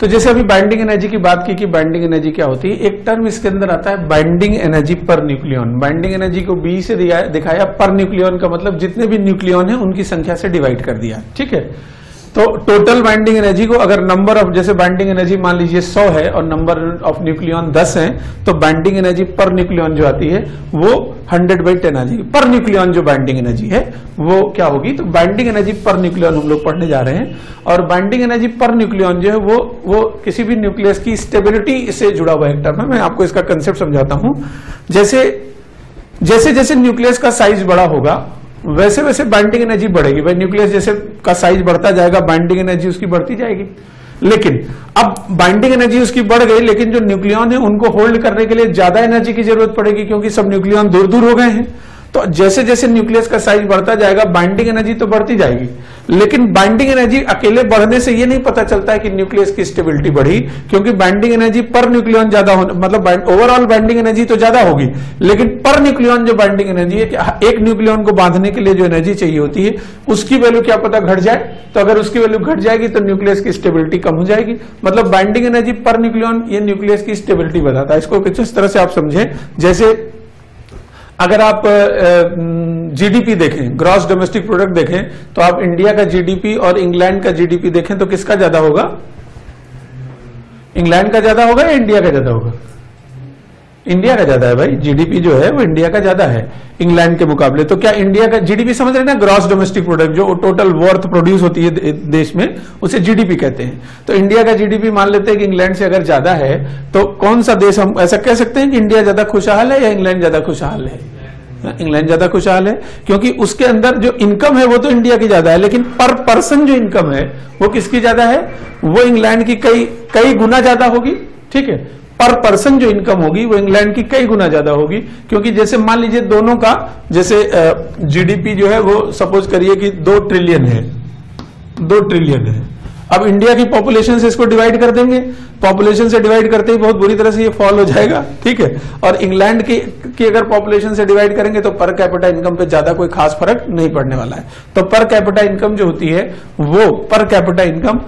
तो जैसे अभी बाइंडिंग एनर्जी की बात की कि बाइंडिंग एनर्जी क्या होती है, एक टर्म इसके अंदर आता है बाइंडिंग एनर्जी पर न्यूक्लियन। बाइंडिंग एनर्जी को बी से दिखाया, पर न्यूक्लियन का मतलब जितने भी न्यूक्लियन है उनकी संख्या से डिवाइड कर दिया, ठीक है। तो टोटल बाइंडिंग एनर्जी को अगर नंबर ऑफ, जैसे बाइंडिंग एनर्जी मान लीजिए 100 है और नंबर ऑफ न्यूक्लियन 10 है, तो बाइंडिंग एनर्जी पर न्यूक्लियन जो आती है वो 100/10 आ जाएगी। पर न्यूक्लियन जो बाइंडिंग एनर्जी है वो क्या होगी, तो बाइंडिंग एनर्जी पर न्यूक्लियन हम लोग पढ़ने जा रहे हैं। और बाइंडिंग एनर्जी पर न्यूक्लियन जो है वो किसी भी न्यूक्लियस की स्टेबिलिटी से जुड़ा हुआ एक टर्म है। मैं आपको इसका कंसेप्ट समझाता हूं। जैसे जैसे जैसे न्यूक्लियस का साइज बड़ा होगा वैसे वैसे बाइंडिंग एनर्जी बढ़ेगी। भाई न्यूक्लियस जैसे का साइज बढ़ता जाएगा बाइंडिंग एनर्जी उसकी बढ़ती जाएगी। लेकिन अब बाइंडिंग एनर्जी उसकी बढ़ गई, लेकिन जो न्यूक्लियन है उनको होल्ड करने के लिए ज्यादा एनर्जी की जरूरत पड़ेगी, क्योंकि सब न्यूक्लियन दूर दूर हो गए हैं। तो जैसे जैसे न्यूक्लियस का साइज बढ़ता जाएगा बाइंडिंग एनर्जी तो बढ़ती जाएगी, लेकिन बाइंडिंग एनर्जी अकेले बढ़ने से ये नहीं पता चलता है कि न्यूक्लियस की स्टेबिलिटी बढ़ी, क्योंकि बाइंडिंग एनर्जी पर न्यूक्लियन ज्यादा हो, मतलब ओवरऑल बाइंडिंग एनर्जी तो ज्यादा होगी, लेकिन पर न्यूक्लियन जो बाइंडिंग एनर्जी है, एक न्यूक्लियन को बांधने के लिए जो एनर्जी चाहिए होती है उसकी वैल्यू क्या पता घट जाए। तो अगर उसकी वैल्यू घट जाएगी तो न्यूक्लियस की स्टेबिलिटी कम हो जाएगी। मतलब बाइंडिंग एनर्जी पर न्यूक्लियन ये न्यूक्लियस की स्टेबिलिटी बताता है। इसको कुछ इस तरह से आप समझें, जैसे अगर आप जीडीपी देखें, ग्रॉस डोमेस्टिक प्रोडक्ट देखें, तो आप इंडिया का जीडीपी और इंग्लैंड का जीडीपी देखें तो किसका ज्यादा होगा, इंग्लैंड का ज्यादा होगा या इंडिया का ज्यादा होगा? इंडिया का ज्यादा है भाई, जीडीपी जो है वो इंडिया का ज्यादा है इंग्लैंड के मुकाबले। तो क्या इंडिया का जीडीपी समझ रहे हैं ना, ग्रॉस डोमेस्टिक प्रोडक्ट जो टोटल वर्थ प्रोड्यूस होती है देश में उसे जीडीपी कहते हैं। तो इंडिया का जीडीपी मान लेते हैं कि इंग्लैंड से अगर ज्यादा है, तो कौन सा देश हम ऐसा कह सकते हैं कि इंडिया ज्यादा खुशहाल है या इंग्लैंड ज्यादा खुशहाल है? इंग्लैंड ज्यादा खुशहाल है, क्योंकि उसके अंदर जो इनकम है वो तो इंडिया की ज्यादा है, लेकिन पर पर्सन जो इनकम है वो किसकी ज्यादा है, वो इंग्लैंड की कई गुना ज्यादा होगी, ठीक है। पर पर्सन जो इनकम होगी वो इंग्लैंड की कई गुना ज्यादा होगी, क्योंकि जैसे मान लीजिए दोनों का, जैसे जीडीपी जो है वो सपोज करिए कि 2 ट्रिलियन है, 2 ट्रिलियन है। अब इंडिया की पॉपुलेशन से इसको डिवाइड कर देंगे, पॉपुलेशन से डिवाइड करते ही बहुत बुरी तरह से ये फॉल हो जाएगा, ठीक है। और इंग्लैंड की अगर पॉपुलेशन से डिवाइड करेंगे तो पर कैपिटा इनकम पे ज्यादा कोई खास फर्क नहीं पड़ने वाला है। तो पर कैपिटा इनकम जो होती है वो पर कैपिटा इनकम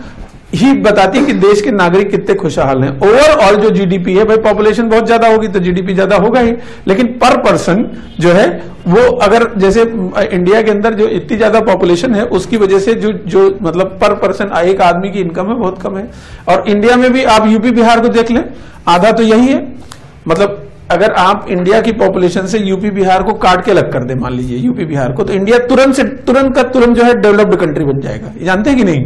ही बताती है कि देश के नागरिक कितने खुशहाल हैं। ओवरऑल जो जीडीपी है, भाई पॉपुलेशन बहुत ज्यादा होगी तो जीडीपी ज्यादा होगा ही, लेकिन पर पर्सन जो है वो अगर जैसे इंडिया के अंदर जो इतनी ज्यादा पॉपुलेशन है उसकी वजह से जो मतलब पर पर्सन एक आदमी की इनकम है बहुत कम है। और इंडिया में भी आप यूपी बिहार को देख लें, आधा तो यही है। मतलब अगर आप इंडिया की पॉपुलेशन से यूपी बिहार को काट के अलग कर दे, मान लीजिए यूपी बिहार को, तो इंडिया तुरंत से तुरंत का तुरंत जो है डेवलप्ड कंट्री बन जाएगा। जानते हैं कि नहीं,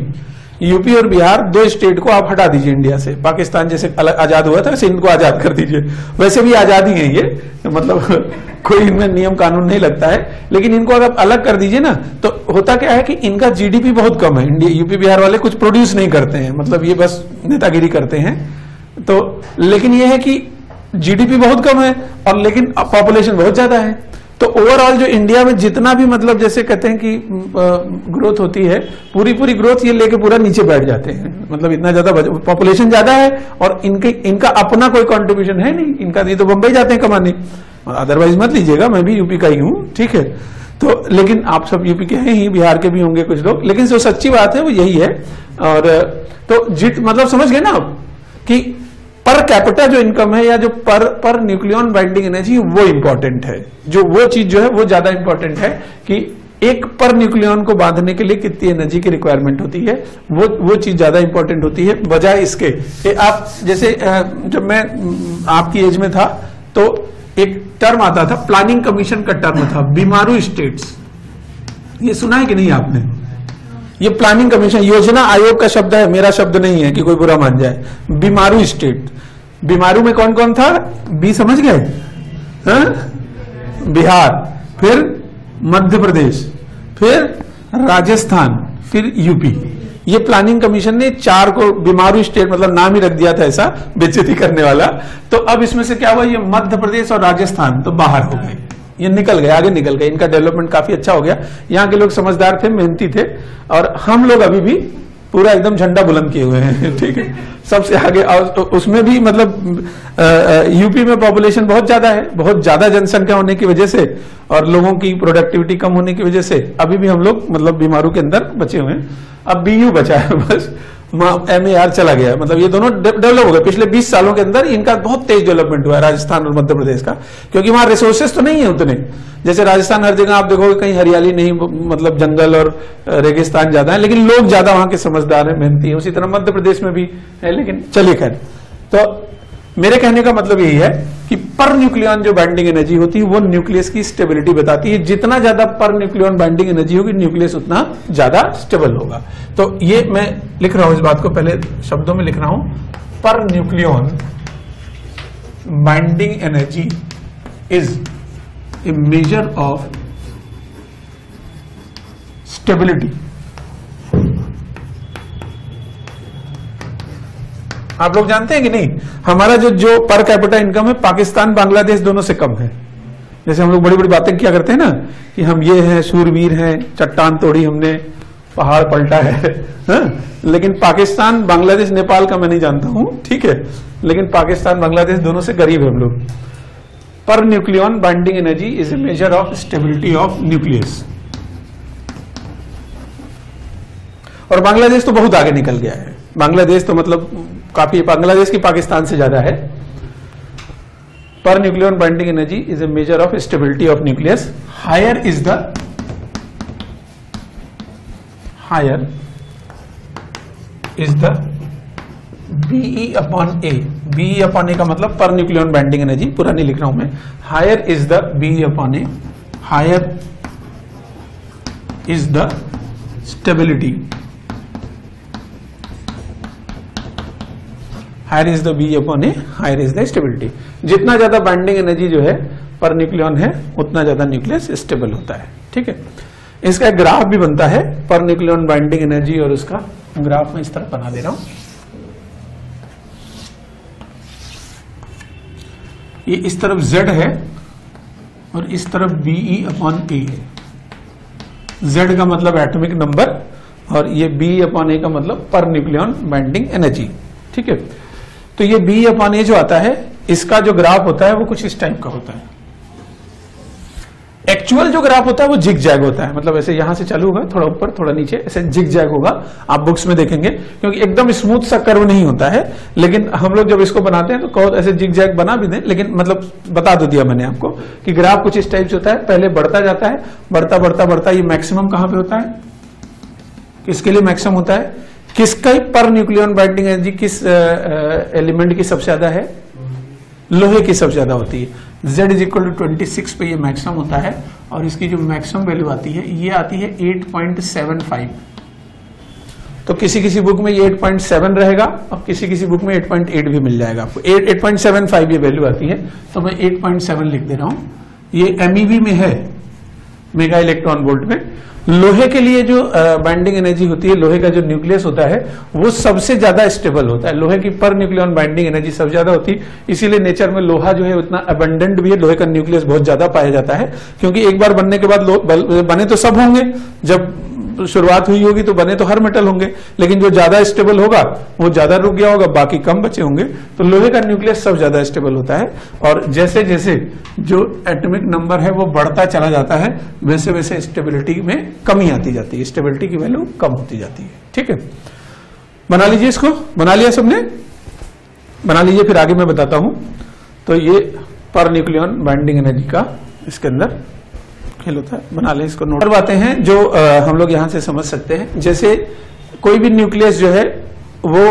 यूपी और बिहार 2 स्टेट को आप हटा दीजिए इंडिया से। पाकिस्तान जैसे आजाद हुआ था वैसे इनको आजाद कर दीजिए, वैसे भी आजादी है ये, मतलब कोई इनमें नियम कानून नहीं लगता है, लेकिन इनको अगर अलग कर दीजिए ना तो होता क्या है कि इनका जीडीपी बहुत कम है। इंडिया यूपी बिहार वाले कुछ प्रोड्यूस नहीं करते हैं, मतलब ये बस नेतागिरी करते हैं। तो लेकिन यह है कि जीडीपी बहुत कम है और लेकिन पॉपुलेशन बहुत ज्यादा है। तो ओवरऑल जो इंडिया में जितना भी मतलब जैसे कहते हैं कि ग्रोथ होती है, पूरी पूरी ग्रोथ ये लेके पूरा नीचे बैठ जाते हैं। मतलब इतना ज्यादा पॉपुलेशन ज्यादा है और इनका अपना कोई कंट्रीब्यूशन है नहीं, इनका नहीं तो बंबई जाते हैं कमाने, अदरवाइज मत लीजिएगा, मैं भी यूपी का ही हूं, ठीक है। तो लेकिन आप सब यूपी के हैं ही, बिहार के भी होंगे कुछ लोग, लेकिन जो सच्ची बात है वो यही है। और तो मतलब समझ गए ना आप कि पर कैपिटा जो इनकम है या जो पर न्यूक्लियन बाइंडिंग एनर्जी वो इंपॉर्टेंट है, जो वो चीज जो है वो ज्यादा इंपॉर्टेंट है कि एक पर न्यूक्लियन को बांधने के लिए कितनी एनर्जी की रिक्वायरमेंट होती है, वो चीज ज्यादा इंपॉर्टेंट होती है। बजाय इसके कि आप जैसे जब मैं आपकी एज में था तो एक टर्म आता था, प्लानिंग कमीशन का टर्म था, बीमारू स्टेट्स। ये सुना है कि नहीं आपने? ये प्लानिंग कमीशन योजना आयोग का शब्द है, मेरा शब्द नहीं है कि कोई बुरा मान जाए। बीमारू स्टेट, बीमारू में कौन कौन था, बी समझ गए? बिहार, फिर मध्य प्रदेश, फिर राजस्थान, फिर यूपी। ये प्लानिंग कमीशन ने 4 को बीमारू स्टेट, मतलब नाम ही रख दिया था ऐसा बेइज्जती करने वाला। तो अब इसमें से क्या हुआ, ये मध्य प्रदेश और राजस्थान तो बाहर हो गए, ये निकल गए, आगे निकल गए, इनका डेवलपमेंट काफी अच्छा हो गया। यहाँ के लोग समझदार थे, मेहनती थे, और हम लोग अभी भी पूरा एकदम झंडा बुलंद किए हुए हैं, ठीक है, सबसे आगे। और उसमें भी मतलब यूपी में पॉपुलेशन बहुत ज्यादा है, बहुत ज्यादा जनसंख्या होने की वजह से और लोगों की प्रोडक्टिविटी कम होने की वजह से अभी भी हम लोग मतलब बीमारू के अंदर बचे हुए हैं। अब बीयू बचा है बस, MAR चला गया है, मतलब ये दोनों डेवलप हो गए। पिछले 20 सालों के अंदर इनका बहुत तेज डेवलपमेंट हुआ है राजस्थान और मध्य प्रदेश का, क्योंकि वहां रिसोर्सेस तो नहीं है उतने। जैसे राजस्थान हर जगह आप देखोगे कहीं हरियाली नहीं, मतलब जंगल और रेगिस्तान ज्यादा है, लेकिन लोग ज्यादा वहां के समझदार है, मेहनती है। उसी तरह मध्य प्रदेश में भी है, लेकिन चलिए खैर। तो मेरे कहने का मतलब यही है कि पर न्यूक्लियन जो बाइंडिंग एनर्जी होती है वो न्यूक्लियस की स्टेबिलिटी बताती है। जितना ज्यादा पर न्यूक्लियन बाइंडिंग एनर्जी होगी न्यूक्लियस उतना ज्यादा स्टेबल होगा। तो ये मैं लिख रहा हूं, इस बात को पहले शब्दों में लिख रहा हूं, per nucleon binding energy is a measure of stability. आप लोग जानते हैं कि नहीं, हमारा जो पर कैपिटा इनकम है पाकिस्तान बांग्लादेश दोनों से कम है। जैसे हम लोग बड़ी बड़ी बातें क्या करते हैं ना कि हम ये हैं, शूरवीर हैं, चट्टान तोड़ी हमने, पहाड़ पलटा है हा? लेकिन पाकिस्तान बांग्लादेश नेपाल का मैं नहीं जानता हूं, ठीक है, लेकिन पाकिस्तान बांग्लादेश दोनों से गरीब है हम लोग। Per nucleon binding energy is a measure of stability of nucleus, और बांग्लादेश तो बहुत आगे निकल गया है। बांग्लादेश तो मतलब काफी, बांग्लादेश की पाकिस्तान से ज्यादा है। Per nucleon binding energy is a measure of stability of nucleus. Higher is the BE upon A. BE upon A का मतलब पर न्यूक्लियन बाइंडिंग एनर्जी, पूरा नहीं लिख रहा हूं मैं। Higher is the BE upon A, higher is the stability, higher is the B upon A, higher is the stability. जितना ज्यादा बाइंडिंग एनर्जी जो है पर न्यूक्लियन है उतना ज्यादा न्यूक्लियस स्टेबल होता है, ठीक है। इसका ग्राफ भी बनता है, पर न्यूक्लियन बाइंडिंग एनर्जी और उसका ग्राफ मैं इस तरह बना दे रहा हूं। ये इस तरफ z है और इस तरफ बीई अपॉन ए है। z का मतलब एटॉमिक नंबर और ये बीई अपॉन ए का मतलब पर न्यूक्लियन बाइंडिंग एनर्जी, ठीक है। तो ये बी अपॉन ए जो आता है इसका जो ग्राफ होता है वो कुछ इस टाइप का होता है। एक्चुअल जो ग्राफ होता है वो जिग जैग होता है, मतलब ऐसे यहां से चालू होगा, थोड़ा ऊपर थोड़ा नीचे, ऐसे जिग जैग होगा। आप बुक्स में देखेंगे, क्योंकि एकदम स्मूथ सा कर्व नहीं होता है। लेकिन हम लोग जब इसको बनाते हैं तो कहो ऐसे जिग जैग बना भी दें, लेकिन मतलब बता तो दिया मैंने आपको कि ग्राफ कुछ इस टाइप से होता है, पहले बढ़ता जाता है, बढ़ता बढ़ता बढ़ता। ये मैक्सिमम कहां पर होता है, किसके लिए मैक्सिमम होता है, किसका पर न्यूक्लियन बाइंडिंग एनर्जी किस एलिमेंट की सबसे ज्यादा है, लोहे की सबसे ज्यादा होती है। z इज इक्वल टू 26 पे ये मैक्सिमम होता है, और इसकी जो मैक्सिमम वैल्यू आती है ये आती है 8.75। तो किसी किसी बुक में ये 8.7 रहेगा और किसी किसी बुक में 8.8 भी मिल जाएगा आपको। 8.75 ये वैल्यू आती है, तो मैं 8.7 लिख दे रहा हूं। ये MeV में है, मेगा इलेक्ट्रॉन वोल्ट में। लोहे के लिए जो बाइंडिंग एनर्जी होती है, लोहे का जो न्यूक्लियस होता है वो सबसे ज्यादा स्टेबल होता है। लोहे की पर न्यूक्लियन बाइंडिंग एनर्जी सबसे ज्यादा होती है, इसीलिए नेचर में लोहा जो है उतना अबंडेंट भी है, लोहे का न्यूक्लियस बहुत ज्यादा पाया जाता है। क्योंकि एक बार बनने के बाद बने तो सब होंगे, जब शुरुआत हुई होगी तो बने तो हर मेटल होंगे, लेकिन जो ज्यादा स्टेबल होगा वो ज्यादा रुक गया होगा, बाकी कम बचे होंगे। तो लोहे का न्यूक्लियस सबसे ज्यादा स्टेबल होता है, और जैसे जैसे जो एटॉमिक नंबर है वो बढ़ता चला जाता है वैसे वैसे स्टेबिलिटी में कमी आती जाती है, स्टेबिलिटी की वैल्यू कम होती जाती है, ठीक है। बना लीजिए इसको, बना लिया सबने, बना लीजिए, फिर आगे मैं बताता हूं। तो ये पर न्यूक्लियन बाइंडिंग एनर्जी का इसके अंदर खेल होता है, बना लें इसको। नोट कर बातें हैं जो हम लोग यहां से समझ सकते हैं। जैसे कोई भी न्यूक्लियस जो है वो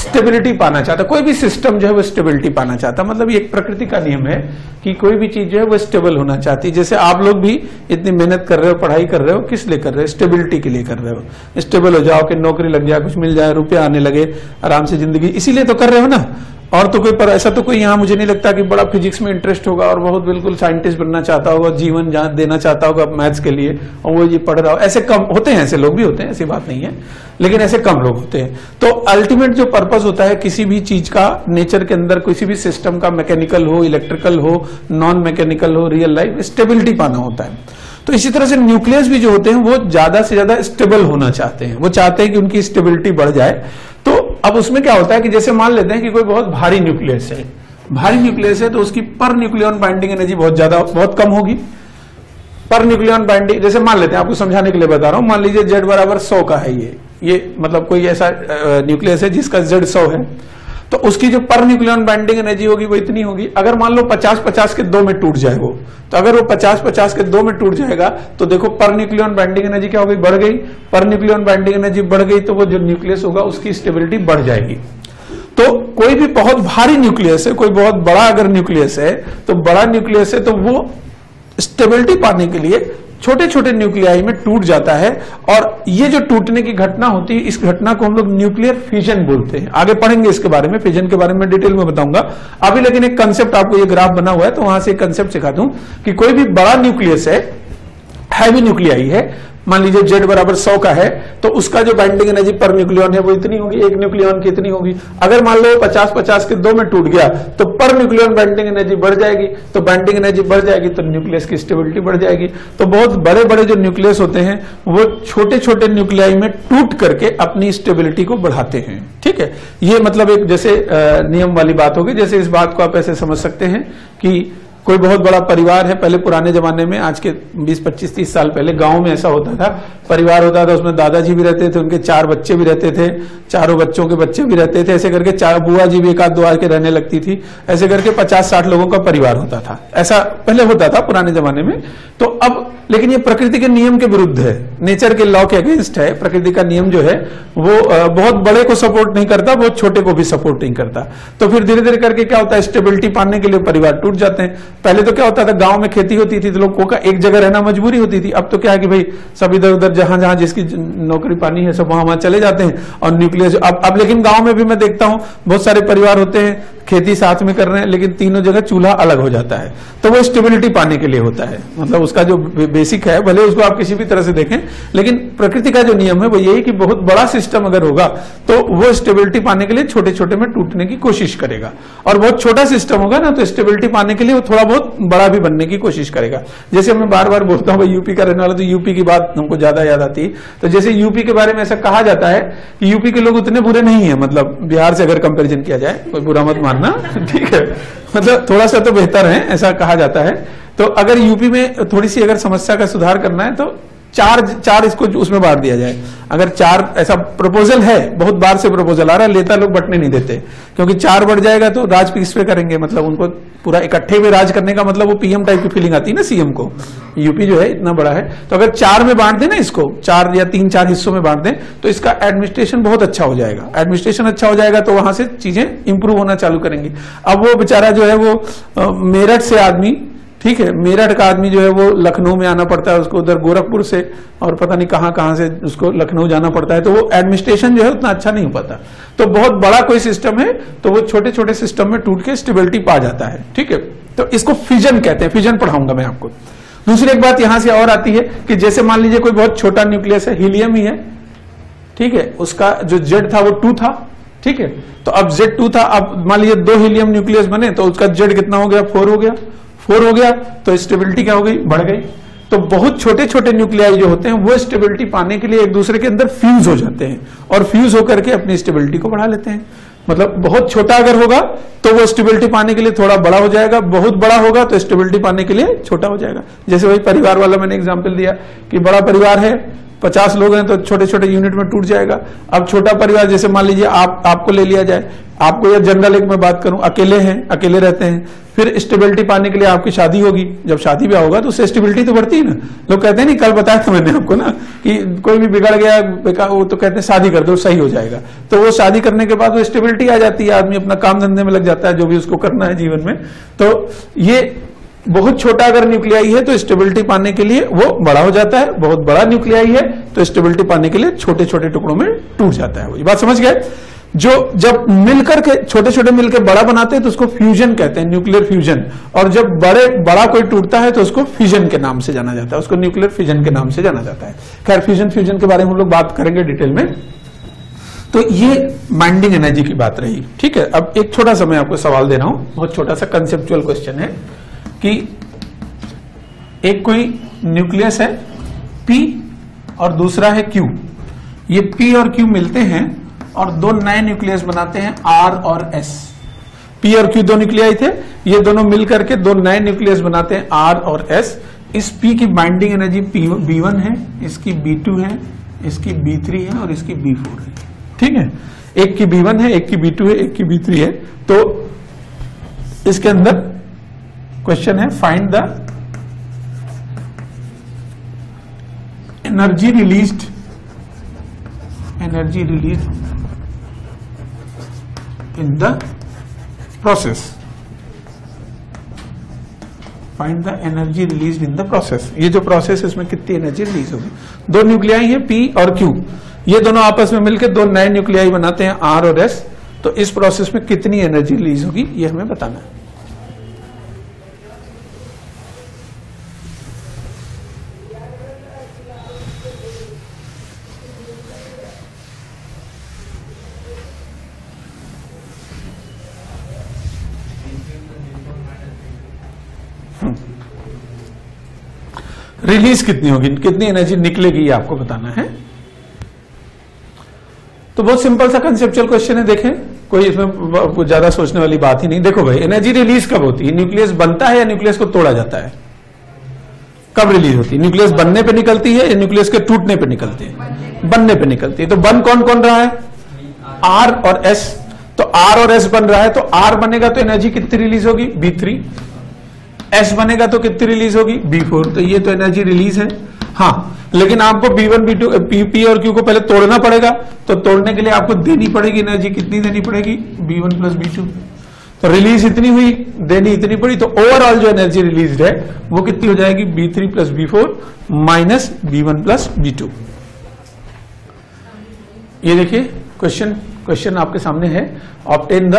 स्टेबिलिटी पाना चाहता, कोई भी सिस्टम जो है वो स्टेबिलिटी पाना चाहता, मतलब ये एक प्रकृति का नियम है कि कोई भी चीज जो है वो स्टेबल होना चाहती है। जैसे आप लोग भी इतनी मेहनत कर रहे हो, पढ़ाई कर रहे हो, किस लिए कर रहे हो, स्टेबिलिटी के लिए कर रहे हो, स्टेबल हो जाओ कि नौकरी लग जाए, कुछ मिल जाए, रुपया आने लगे, आराम से जिंदगी, इसीलिए तो कर रहे हो ना। और तो कोई, पर ऐसा तो कोई यहाँ मुझे नहीं लगता कि बड़ा फिजिक्स में इंटरेस्ट होगा और बहुत बिल्कुल साइंटिस्ट बनना चाहता होगा, जीवन देना चाहता होगा मैथ्स के लिए, और वो ये पढ़ रहा हो। ऐसे कम होते हैं, ऐसे लोग भी होते हैं, ऐसी बात नहीं है, लेकिन ऐसे कम लोग होते हैं। तो अल्टीमेट जो पर्पस होता है किसी भी चीज का, नेचर के अंदर किसी भी सिस्टम का, मैकेनिकल हो, इलेक्ट्रिकल हो, नॉन मैकेनिकल हो, रियल लाइफ, स्टेबिलिटी पाना होता है। तो इसी तरह से न्यूक्लियस भी जो होते हैं वो ज्यादा से ज्यादा स्टेबल होना चाहते हैं, वो चाहते हैं कि उनकी स्टेबिलिटी बढ़ जाए। तो अब उसमें क्या होता है कि जैसे मान लेते हैं कि कोई बहुत भारी न्यूक्लियस है, भारी न्यूक्लियस है, तो उसकी पर न्यूक्लियन बाइंडिंग एनर्जी बहुत कम होगी, पर न्यूक्लियन बाइंडिंग, जैसे मान लेते हैं, आपको समझाने के लिए बता रहा हूं, मान लीजिए जेड बराबर 100 का है ये मतलब कोई ऐसा न्यूक्लियस है जिसका जेड 100 है, तो उसकी जो पर न्यूक्लियन बाइंडिंग एनर्जी होगी वो इतनी होगी। अगर मान लो 50-50 के 2 में टूट जाए वो, तो अगर वो 50-50 के 2 में टूट जाएगा तो देखो पर न्यूक्लियन बाइंडिंग एनर्जी क्या हो गई, बढ़ गई। पर न्यूक्लियन बाइंडिंग एनर्जी बढ़ गई तो वो जो न्यूक्लियस होगा उसकी स्टेबिलिटी बढ़ जाएगी। तो कोई भी बहुत भारी न्यूक्लियस है, कोई बहुत बड़ा अगर न्यूक्लियस है, तो बड़ा न्यूक्लियस है तो वो स्टेबिलिटी पाने के लिए छोटे छोटे न्यूक्लियाई में टूट जाता है, और ये जो टूटने की घटना होती है, इस घटना को हम लोग न्यूक्लियर फिजन बोलते हैं। आगे पढ़ेंगे इसके बारे में, फिजन के बारे में डिटेल में बताऊंगा अभी, लेकिन एक कंसेप्ट, आपको ये ग्राफ बना हुआ है तो वहां से एक कंसेप्ट सिखा दूं कि कोई भी बड़ा न्यूक्लियस है, हैवी न्यूक्लियाई है, मान लीजिए जेड बराबर 100 का है, तो उसका जो बाइंडिंग एनर्जी पर न्यूक्लियन है वो इतनी होगी, एक न्यूक्लियन की इतनी होगी। अगर मान लो 50-50 के 2 में टूट गया तो पर न्यूक्लियन बाइंडिंग एनर्जी बढ़ जाएगी, तो बाइंडिंग एनर्जी बढ़ जाएगी तो न्यूक्लियस की स्टेबिलिटी बढ़ जाएगी। तो बहुत बड़े बड़े जो न्यूक्लियस होते हैं वो छोटे छोटे न्यूक्लियाई में टूट करके अपनी स्टेबिलिटी को बढ़ाते हैं। ठीक है, ये मतलब एक जैसे नियम वाली बात होगी। जैसे इस बात को आप ऐसे समझ सकते हैं कि कोई बहुत बड़ा परिवार है, पहले पुराने जमाने में, आज के 20-25-30 साल पहले गांव में ऐसा होता था, परिवार होता था, उसमें दादाजी भी रहते थे, उनके 4 बच्चे भी रहते थे, चारों बच्चों के बच्चे भी रहते थे, ऐसे करके 4 बुआ जी भी 1-2 आके रहने लगती थी, ऐसे करके 50-60 लोगों का परिवार होता था। ऐसा पहले होता था पुराने जमाने में। तो अब लेकिन ये प्रकृति के नियम के विरुद्ध है, नेचर के लॉ के अगेंस्ट है। प्रकृति का नियम जो है वो बहुत बड़े को सपोर्ट नहीं करता, बहुत छोटे को भी सपोर्ट नहीं करता। तो फिर धीरे धीरे करके क्या होता है, स्टेबिलिटी पाने के लिए परिवार टूट जाते हैं। पहले तो क्या होता था, गांव में खेती होती थी तो लोगों का एक जगह रहना मजबूरी होती थी। अब तो क्या है कि भाई सब इधर उधर, जहां जहां जिसकी नौकरी पानी है सब वहां वहां चले जाते हैं। और न्यूक्लियस अब लेकिन गांव में भी मैं देखता हूं बहुत सारे परिवार होते हैं, खेती साथ में कर रहे हैं, लेकिन तीनों जगह चूल्हा अलग हो जाता है। तो वो स्टेबिलिटी पाने के लिए होता है, मतलब उसका जो बेसिक है, भले उसको आप किसी भी तरह से देखें, लेकिन प्रकृति का जो नियम है वो यही कि बहुत बड़ा सिस्टम अगर होगा तो वो स्टेबिलिटी पाने के लिए छोटे छोटे में टूटने की कोशिश करेगा, और बहुत छोटा सिस्टम होगा ना तो स्टेबिलिटी पाने के लिए वो थोड़ा बहुत बड़ा भी बनने की कोशिश करेगा। जैसे मैं बार बार बोलता हूँ, यूपी का रहने वाला, तो यूपी की बात हमको ज्यादा याद आती है। तो जैसे यूपी के बारे में ऐसा कहा जाता है कि यूपी के लोग उतने बुरे नहीं है, मतलब बिहार से अगर कंपेरिजन किया जाए, कोई बुरा मत मानना, ठीक है, मतलब थोड़ा सा तो बेहतर है, ऐसा कहा जाता है। तो अगर यूपी में थोड़ी सी अगर समस्या का सुधार करना है तो 4-4 इसको उसमें बांट दिया जाए। अगर 4, ऐसा प्रपोजल है, बहुत बार से प्रपोजल आ रहा है, लेता लोग बटने नहीं देते, क्योंकि 4 बढ़ जाएगा तो राज किस पे करेंगे, मतलब उनको पूरा इकट्ठे में राज करने का, मतलब वो पीएम टाइप की फीलिंग आती है ना सीएम को। यूपी जो है इतना बड़ा है, तो अगर 4 में बांट दे ना इसको, 4 या 3-4 हिस्सों में बांट दें तो इसका एडमिनिस्ट्रेशन बहुत अच्छा हो जाएगा। एडमिनिस्ट्रेशन अच्छा हो जाएगा तो वहां से चीजें इंप्रूव होना चालू करेंगी। अब वो बेचारा जो है वो मेरठ से आदमी, ठीक है, मेरठ का आदमी जो है वो लखनऊ में आना पड़ता है उसको, उधर गोरखपुर से और पता नहीं कहां कहां से उसको लखनऊ जाना पड़ता है, तो वो एडमिनिस्ट्रेशन जो है उतना अच्छा नहीं हो पाता। तो बहुत बड़ा कोई सिस्टम है तो वो छोटे छोटे सिस्टम में टूट के स्टेबिलिटी पा जाता है। ठीक है, तो इसको फिजन कहते हैं, फिजन पढ़ाऊंगा मैं आपको। दूसरी एक बात यहां से और आती है कि जैसे मान लीजिए कोई बहुत छोटा न्यूक्लियस है, हीलियम ही है, ठीक है, उसका जो जेड था वो 2 था, ठीक है, तो अब जेड 2 था, अब मान लीजिए 2 हीलियम न्यूक्लियस बने तो उसका जेड कितना हो गया, 4 हो गया। 4 हो गया तो स्टेबिलिटी क्या हो गई, बढ़ गई। तो बहुत छोटे छोटे न्यूक्लियाई जो होते हैं वो स्टेबिलिटी पाने के लिए एक दूसरे के अंदर फ्यूज हो जाते हैं, और फ्यूज होकर के अपनी स्टेबिलिटी को बढ़ा लेते हैं। मतलब बहुत छोटा अगर होगा तो वो स्टेबिलिटी पाने के लिए थोड़ा बड़ा हो जाएगा, बहुत बड़ा होगा तो स्टेबिलिटी पाने के लिए छोटा हो जाएगा। जैसे वही परिवार वाला मैंने एग्जाम्पल दिया कि बड़ा परिवार है, 50 लोग हैं तो छोटे छोटे यूनिट में टूट जाएगा। अब छोटा परिवार, जैसे मान लीजिए आपको ले लिया जाए, आपको, या जनरल एक मैं बात करूं, अकेले हैं, अकेले रहते हैं, फिर स्टेबिलिटी पाने के लिए आपकी शादी होगी। जब शादी ब्याह होगा तो उससे स्टेबिलिटी तो बढ़ती है ना। लोग कहते हैं नहीं, कल बताया था मैंने आपको ना कि कोई भी बिगड़ गया वो तो कहते हैं शादी कर दो सही हो जाएगा। तो वो शादी करने के बाद वो स्टेबिलिटी आ जाती है, आदमी अपना काम धंधे में लग जाता है, जो भी उसको करना है जीवन में। तो ये बहुत छोटा अगर न्यूक्लियाई है तो स्टेबिलिटी पाने के लिए वो बड़ा हो जाता है, बहुत बड़ा न्यूक्लियाई है तो स्टेबिलिटी पाने के लिए छोटे छोटे टुकड़ों में टूट जाता है। वो ये बात समझ गए। जो जब मिलकर के छोटे छोटे मिलकर बड़ा बनाते हैं तो उसको फ्यूजन कहते हैं, न्यूक्लियर फ्यूजन। और जब बड़ा कोई टूटता है तो उसको फिजन के नाम से जाना जाता है, उसको न्यूक्लियर फिजन के नाम से जाना जाता है। खैर, फ्यूजन के बारे में हम लोग बात करेंगे डिटेल में। तो ये बाइंडिंग एनर्जी की बात रही। ठीक है, अब एक छोटा सा मैं आपको सवाल दे रहा हूं, बहुत छोटा सा कंसेप्चुअल क्वेश्चन है कि एक कोई न्यूक्लियस है P और दूसरा है Q, ये P और Q मिलते हैं और 2 नए न्यूक्लियस बनाते हैं R और S। P और Q 2 न्यूक्लियाई थे, ये दोनों मिलकर के 2 नए न्यूक्लियस बनाते हैं R और S। इस P की बाइंडिंग एनर्जी B1 है, इसकी B2 है, इसकी B3 है और इसकी B4 है। ठीक है, एक की B1 है, एक की B2 है, एक की B3 है। तो इसके अंदर क्वेश्चन है find the energy released in the process. Find the energy released in the process. ये जो प्रोसेस है इसमें कितनी एनर्जी रिलीज होगी। दो न्यूक्लियाई हैं P और Q, ये दोनों आपस में मिलकर दो नए न्यूक्लियाई बनाते हैं R और S। तो इस प्रोसेस में कितनी एनर्जी रिलीज होगी ये हमें बताना है। रिलीज कितनी होगी, कितनी एनर्जी निकलेगी ये आपको बताना है। तो बहुत सिंपल सा कंसेप्चुअल क्वेश्चन है, देखें कोई इसमें ज्यादा सोचने वाली बात ही नहीं। देखो भाई, एनर्जी रिलीज कब होती है? न्यूक्लियस बनता है या न्यूक्लियस को तोड़ा जाता है? कब रिलीज होती है? न्यूक्लियस बनने पे निकलती है या न्यूक्लियस के टूटने पे निकलती है? बनने पे निकलती है। तो बन कौन कौन रहा है? आर और एस। तो आर और एस बन रहा है, तो आर बनेगा तो एनर्जी कितनी रिलीज होगी? B3। S बनेगा तो कितनी रिलीज होगी? B4। तो ये तो एनर्जी रिलीज है। हाँ, लेकिन आपको B1, B2, P और Q को पहले तोड़ना पड़ेगा। तो तोड़ने के लिए आपको देनी पड़ेगी एनर्जी। कितनी देनी पड़ेगी? B1 plus B2। तो रिलीज इतनी हुई, देनी इतनी पड़ी, तो ओवरऑल जो एनर्जी रिलीज है वो कितनी हो जाएगी? B3 plus B4 minus B1 plus B2। ये देखिए क्वेश्चन आपके सामने है। Obtain the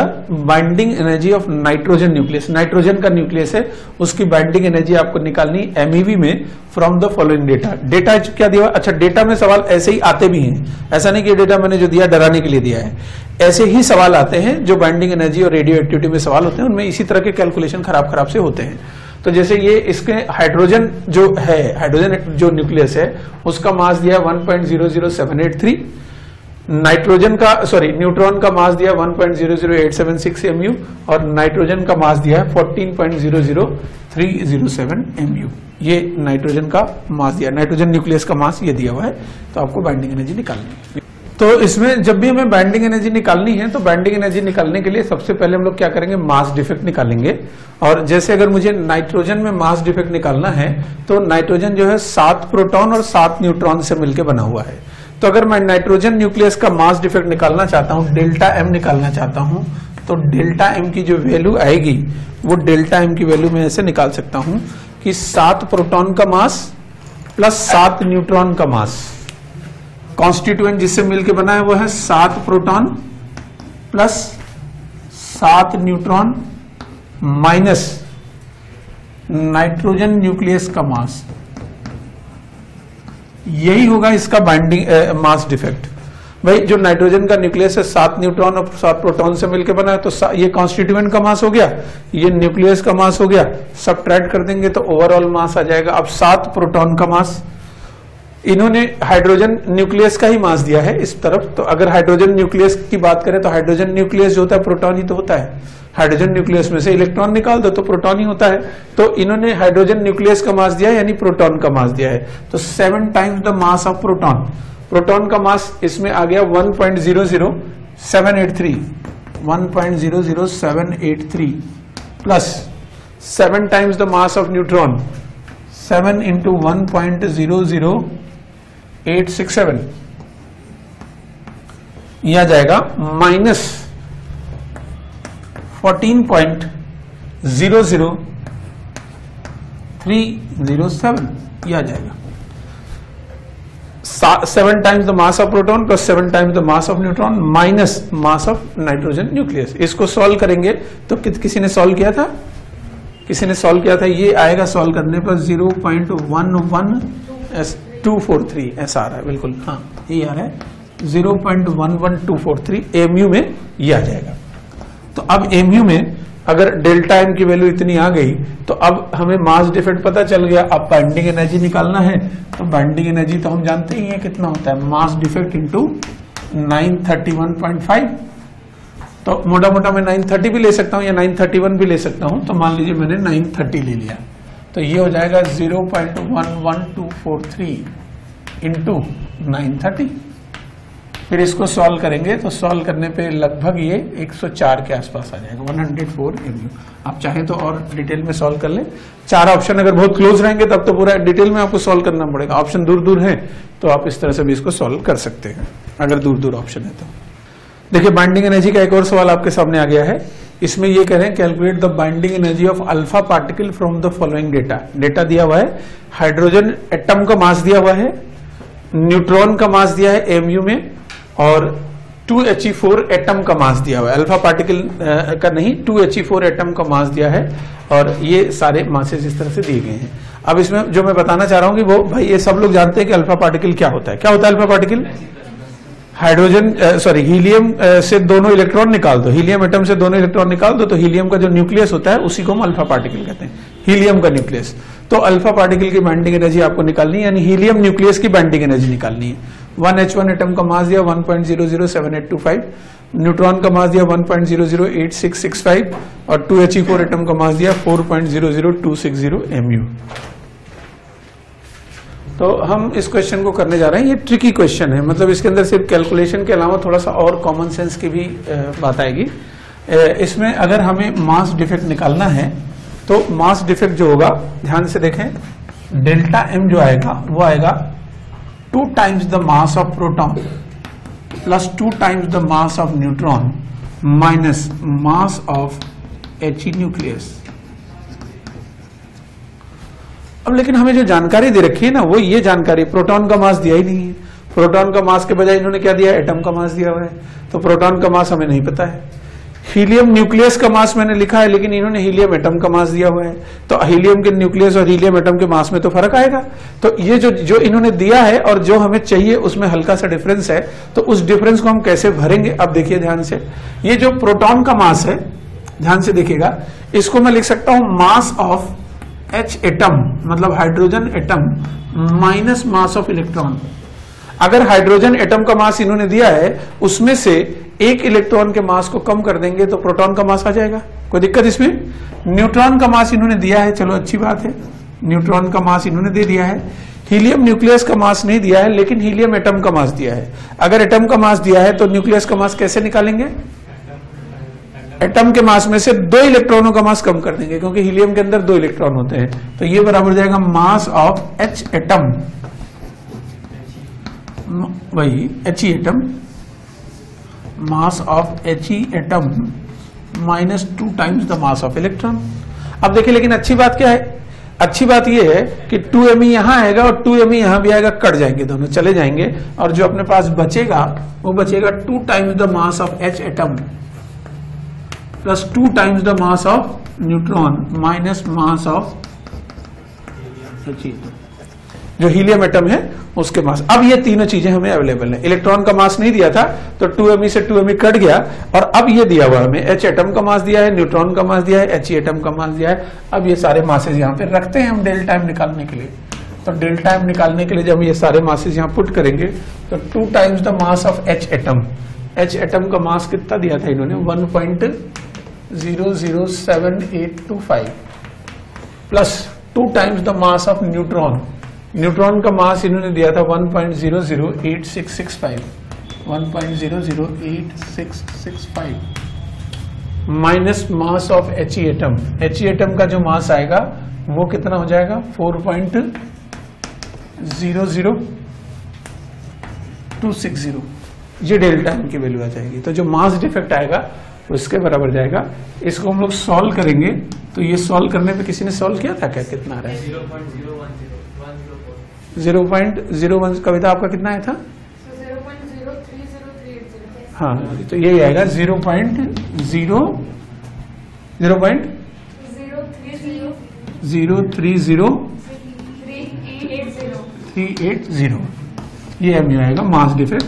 binding energy of nitrogen nucleus. Nitrogen का न्यूक्लियस है, उसकी बाइंडिंग एनर्जी आपको निकालनी MeV में from the following data. Data क्या दिया? अच्छा, डेटा में सवाल ऐसे ही आते भी हैं, ऐसा नहीं कि डेटा मैंने जो दिया डराने के लिए दिया है। ऐसे ही सवाल आते हैं जो बाइंडिंग एनर्जी और रेडियो एक्टिविटी में सवाल होते हैं, उनमें इसी तरह के कैलकुलेशन खराब से होते हैं। तो जैसे ये इसके हाइड्रोजन जो है, हाइड्रोजन जो न्यूक्लियस है उसका मास दिया 1.00783, नाइट्रोजन का न्यूट्रॉन का मास दिया 1.00876 mu और नाइट्रोजन का मास दिया 14.00307 mu। ये नाइट्रोजन का मास दिया, नाइट्रोजन न्यूक्लियस का मास ये दिया हुआ है। तो आपको बाइंडिंग एनर्जी निकालनी है। तो इसमें जब भी हमें बाइंडिंग एनर्जी निकालनी है, तो बाइंडिंग एनर्जी निकालने के लिए सबसे पहले हम लोग क्या करेंगे? मास डिफेक्ट निकालेंगे। और जैसे अगर मुझे नाइट्रोजन में मास डिफेक्ट निकालना है तो नाइट्रोजन जो है 7 प्रोटॉन और 7 न्यूट्रॉन से मिलकर बना हुआ है। तो अगर मैं नाइट्रोजन न्यूक्लियस का मास डिफेक्ट निकालना चाहता हूं, डेल्टा एम निकालना चाहता हूं, तो डेल्टा एम की जो वैल्यू आएगी वो डेल्टा एम की वैल्यू मैं ऐसे निकाल सकता हूं कि 7 प्रोटॉन का मास प्लस 7 न्यूट्रॉन का मास। कॉन्स्टिट्यूएंट जिससे मिलके बना है वो है 7 proton plus 7 neutron minus nitrogen nucleus का मास। यही होगा इसका बाइंडिंग मास डिफेक्ट। भाई जो नाइट्रोजन का न्यूक्लियस है 7 न्यूट्रॉन और 7 प्रोटॉन से मिलकर बना है, तो ये कॉन्स्टिट्यूएंट का मास हो गया, ये न्यूक्लियस का मास हो गया, सबट्रैक्ट कर देंगे तो ओवरऑल मास आ जाएगा। अब 7 प्रोटॉन का मास, इन्होंने हाइड्रोजन न्यूक्लियस का ही मास दिया है इस तरफ। तो अगर हाइड्रोजन न्यूक्लियस की बात करें तो हाइड्रोजन न्यूक्लियस जो होता है प्रोटॉन ही तो होता है। हाइड्रोजन न्यूक्लियस में से इलेक्ट्रॉन निकाल दो तो प्रोटॉन ही होता है। तो इन्होंने हाइड्रोजन न्यूक्लियस का मास दिया है, यानी प्रोटॉन का मास दिया है। तो 7 times the mass of proton. Proton का मास इसमें आ गया 1.00783 plus 7 times the mass of neutron 7 into 1.00867 यह जाएगा माइनस 14.00307 यह जाएगा। 7 times the mass of proton plus 7 times the mass of neutron minus mass of nitrogen nucleus. इसको solve करेंगे तो किसी ने सॉल्व किया था, ये आएगा सॉल्व करने पर 0.11243 ऐसा आ रहा है। बिल्कुल हाँ, ये आ रहा है 0.11243 mu में ये आ जाएगा। तो अब mu में अगर डेल्टा एम की वैल्यू इतनी आ गई तो अब हमें मास डिफेक्ट पता चल गया। अब बाइंडिंग एनर्जी निकालना है, तो बाइंडिंग एनर्जी तो हम जानते ही है कितना होता है, मास डिफेक्ट इंटू 931.5। तो मोटा मोटा मैं 930 भी ले सकता हूं या 931 भी ले सकता हूं। तो मान लीजिए मैंने 930 ले लिया। तो ये हो जाएगा 0.11243 इंटू 930। फिर इसको सॉल्व करेंगे तो सॉल्व करने पे लगभग ये 104 के आसपास आ जाएगा, 104 mu। आप चाहें तो और डिटेल में सॉल्व कर लें। चार ऑप्शन अगर बहुत क्लोज रहेंगे तब तो पूरा डिटेल में आपको सॉल्व करना पड़ेगा, ऑप्शन दूर दूर हैं तो आप इस तरह से भी इसको सॉल्व कर सकते हैं अगर दूर दूर ऑप्शन है तो। देखिए बाइंडिंग एनर्जी का एक और सवाल आपके सामने आ गया है। इसमें ये कह रहे हैं calculate the binding energy of alpha particle from the following data. Data दिया हुआ है, हाइड्रोजन एटम का मास दिया हुआ है, न्यूट्रॉन का मास दिया है mu में, और 2He4 एटम का मास दिया हुआ है। अल्फा पार्टिकल का नहीं, 2He4 एटम का मास दिया है, और ये सारे मासेज इस तरह से दिए गए हैं। अब इसमें जो मैं बताना चाह रहा हूँ कि वो भाई ये सब लोग जानते हैं कि अल्फा पार्टिकल क्या होता है। क्या होता है alpha particle? Hydrogen sorry helium से दोनों इलेक्ट्रॉन निकाल दो, हीलियम एटम से दोनों इलेक्ट्रॉन निकाल दो तो हीलियम का जो न्यूक्लियस होता है उसी को हम अल्फा पार्टिकल कहते हैं, हीलियम का न्यूक्लियस। तो अल्फा पार्टिकल की बाइंडिंग एनर्जी आपको निकालनी है, यानी हीलियम न्यूक्लियस की बाइंडिंग एनर्जी निकालनी है। 1H1 एटम का मास दिया 1.007825, न्यूट्रॉन का मास दिया 1.008665 और 2He4 एटम का मास दिया 4.00260 mu। तो हम इस क्वेश्चन को करने जा रहे हैं। ये ट्रिकी क्वेश्चन है, मतलब इसके अंदर सिर्फ कैलकुलेशन के अलावा थोड़ा सा और कॉमन सेंस की भी बात आएगी। इसमें अगर हमें मास डिफेक्ट निकालना है तो मास डिफेक्ट जो होगा, ध्यान से देखें, डेल्टा m जो आएगा वो आएगा 2 times the mass of proton plus 2 times the mass of neutron minus mass of He nucleus। अब लेकिन हमें जो जानकारी दे रखी है ना वो ये जानकारी, प्रोटॉन का मास दिया ही नहीं है। प्रोटॉन का मास के बजाय इन्होंने क्या दिया? एटम का मास दिया हुआ है, तो प्रोटॉन का मास हमें नहीं पता है। हीलियम न्यूक्लियस का मास मैंने लिखा है लेकिन इन्होंने हीलियम एटम का मास दिया हुआ है, तो हीलियम के न्यूक्लियस और हीलियम एटम के मास में तो फर्क आएगा। तो ये जो इन्होंने दिया है और जो हमें चाहिए उसमें हल्का सा डिफरेंस है, तो उस डिफरेंस को हम कैसे भरेंगे? अब देखिए ध्यान से, ये जो प्रोटॉन का मास है, ध्यान से देखिएगा, इसको मैं लिख सकता हूं मास ऑफ एच एटम, मतलब hydrogen atom, minus mass of electron. अगर हाइड्रोजन एटम का मास इन्होंने दिया है उसमें से एक इलेक्ट्रॉन के मास को कम कर देंगे तो प्रोटॉन का मास आ जाएगा, कोई दिक्कत इसमें। न्यूट्रॉन का मास इन्होंने दिया है, चलो अच्छी बात है, न्यूट्रॉन का मास इन्होंने दे दिया है। हीलियम न्यूक्लियस का मास नहीं दिया है लेकिन हीलियम एटम का मास दिया है। अगर एटम का मास दिया है तो न्यूक्लियस का मास कैसे निकालेंगे? एटम के मास में से दो इलेक्ट्रॉनों का मास कम कर देंगे, क्योंकि हीलियम के अंदर दो इलेक्ट्रॉन होते हैं। तो ये बराबर हो जाएगा मास ऑफ एच एटम, वही He atom, mass of He atom minus 2 times the mass of electron. अब देखिए लेकिन अच्छी बात क्या है? अच्छी बात यह है कि 2 me यहां आएगा और 2 me यहां भी आएगा, कट जाएंगे, दोनों चले जाएंगे, और जो अपने पास बचेगा वो बचेगा 2 times the mass of H atom plus 2 times the mass of neutron minus mass of He atom, जो हीलियम एटम है उसके मास। अब ये तीनों चीजें हमें अवेलेबल है। इलेक्ट्रॉन का मास नहीं दिया था तो 2 me से 2 me कट गया, और अब ये दिया हुआ हमें H एटम का मास दिया है, न्यूट्रॉन का मास दिया है, He एटम का मास दिया है। अब ये सारे मासेज यहाँ पे रखते हैं हम डेल्टा m निकालने के लिए। तो डेल्टा m निकालने के लिए जब ये सारे मासेज यहाँ पुट करेंगे तो 2 times the mass of H atom, H atom का मास कितना दिया था इन्होंने 1.007825 plus 2 times the mass of neutron, neutron का मास इन्होंने दिया था 1.008665 minus mass of He atom. He atom का जो मास आएगा वो कितना हो जाएगा? 4.00260, ये डेल्टा m की वैल्यू आ जाएगी। तो जो मास डिफेक्ट आएगा उसके बराबर जाएगा। इसको हम लोग सॉल्व करेंगे, तो ये सॉल्व करने पे किसी ने सॉल्व किया था क्या? कितना आ रहा है? 0.01। कविता आपका कितना आया था? 0.030380। हाँ, तो यही आएगा 0.030380। ये mu आएगा मास डिफेक्ट।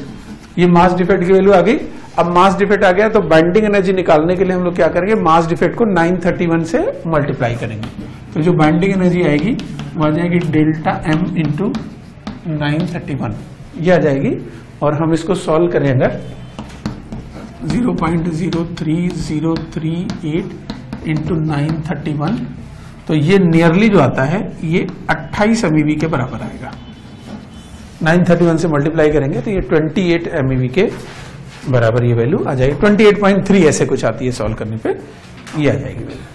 ये मास डिफेक्ट की वैल्यू आ गई। अब मास डिफेक्ट आ गया तो बाइंडिंग एनर्जी निकालने के लिए हम लोग क्या करेंगे? मास डिफेक्ट को 931 से मल्टीप्लाई करेंगे, तो जो बाइंडिंग एनर्जी आएगी वो आ जाएगी डेल्टा m इंटू 931, यह आ जाएगी। और हम इसको सॉल्व करें अगर 0.03038 इंटू 931 तो ये नियरली जो आता है ये 28 MeV के बराबर आएगा। 931 से मल्टीप्लाई करेंगे तो ये 28 MeV के बराबर ये वैल्यू आ जाएगी। 28.3 ऐसे कुछ आती है सॉल्व करने पे, ये आ जाएगी वैल्यू।